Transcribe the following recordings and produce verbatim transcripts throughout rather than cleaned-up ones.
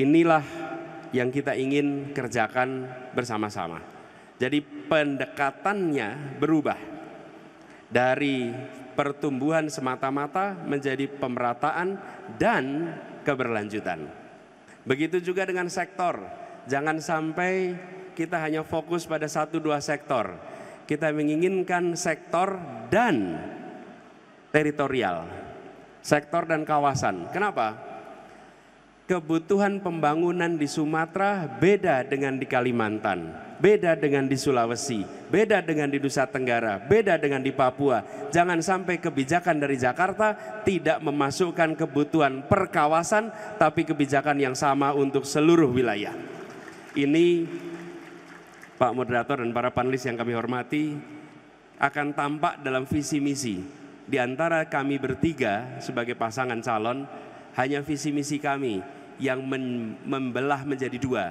Inilah yang kita ingin kerjakan bersama-sama. Jadi pendekatannya berubah dari pertumbuhan semata-mata menjadi pemerataan dan keberlanjutan. Begitu juga dengan sektor. Jangan sampai kita hanya fokus pada satu dua sektor. Kita menginginkan sektor dan teritorial, sektor dan kawasan. Kenapa? Kebutuhan pembangunan di Sumatera beda dengan di Kalimantan, beda dengan di Sulawesi, beda dengan di Nusa Tenggara, beda dengan di Papua. Jangan sampai kebijakan dari Jakarta tidak memasukkan kebutuhan per kawasan, tapi kebijakan yang sama untuk seluruh wilayah. Ini Pak Moderator dan para panelis yang kami hormati akan tampak dalam visi misi. Di antara kami bertiga sebagai pasangan calon, hanya visi misi kami yang membelah menjadi dua,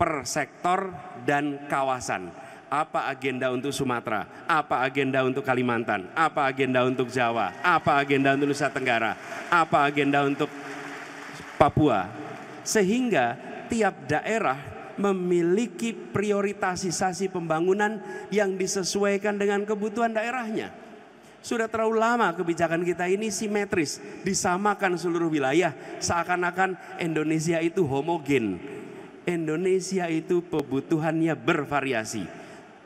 per sektor dan kawasan. Apa agenda untuk Sumatera, apa agenda untuk Kalimantan, apa agenda untuk Jawa, apa agenda untuk Nusa Tenggara, apa agenda untuk Papua. Sehingga tiap daerah memiliki prioritasisasi pembangunan yang disesuaikan dengan kebutuhan daerahnya. Sudah terlalu lama kebijakan kita ini simetris, disamakan seluruh wilayah, seakan-akan Indonesia itu homogen. Indonesia itu kebutuhannya bervariasi.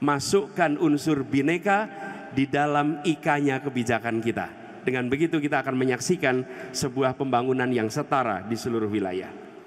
Masukkan unsur bineka di dalam ikanya kebijakan kita. Dengan begitu kita akan menyaksikan sebuah pembangunan yang setara di seluruh wilayah.